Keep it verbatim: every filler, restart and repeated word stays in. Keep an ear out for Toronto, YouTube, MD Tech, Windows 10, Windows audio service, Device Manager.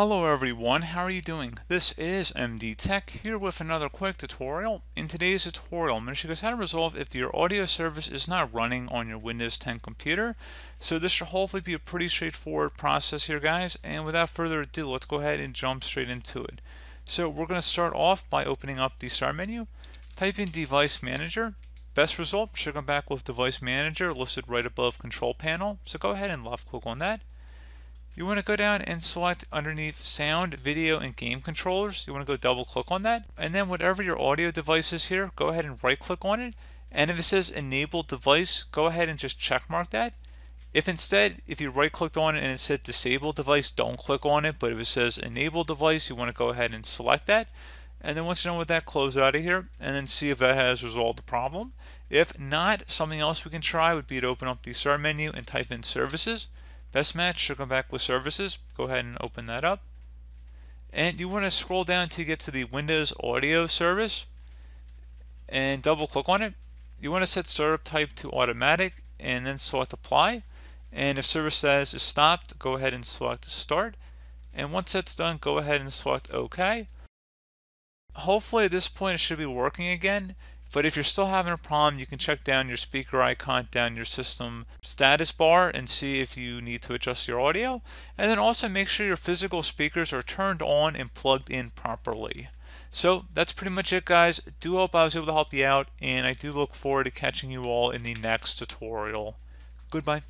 Hello everyone, how are you doing? This is M D Tech here with another quick tutorial. In today's tutorial, I'm going to show you guys how to resolve if your audio service is not running on your Windows ten computer. So this should hopefully be a pretty straightforward process here, guys. And without further ado, let's go ahead and jump straight into it. So we're going to start off by opening up the Start menu, type in Device Manager. Best result should come back with Device Manager listed right above Control Panel. So go ahead and left click on that. You want to go down and select underneath sound, video, and game controllers. You want to go double click on that. And then whatever your audio device is here, go ahead and right click on it. And if it says enable device, go ahead and just check mark that. If instead, if you right clicked on it and it said disable device, don't click on it. But if it says enable device, you want to go ahead and select that. And then once you're done with that, close it out of here and then see if that has resolved the problem. If not, something else we can try would be to open up the Start menu and type in services. Best match should come back with services. Go ahead and open that up. And you want to scroll down to get to the Windows audio service and double click on it. You want to set startup type to automatic and then select apply. And if service status is stopped, go ahead and select start. And once that's done, go ahead and select OK. Hopefully at this point it should be working again. But if you're still having a problem, you can check down your speaker icon, down your system status bar, and see if you need to adjust your audio. And then also make sure your physical speakers are turned on and plugged in properly. So that's pretty much it, guys. Do hope I was able to help you out, and I do look forward to catching you all in the next tutorial. Goodbye.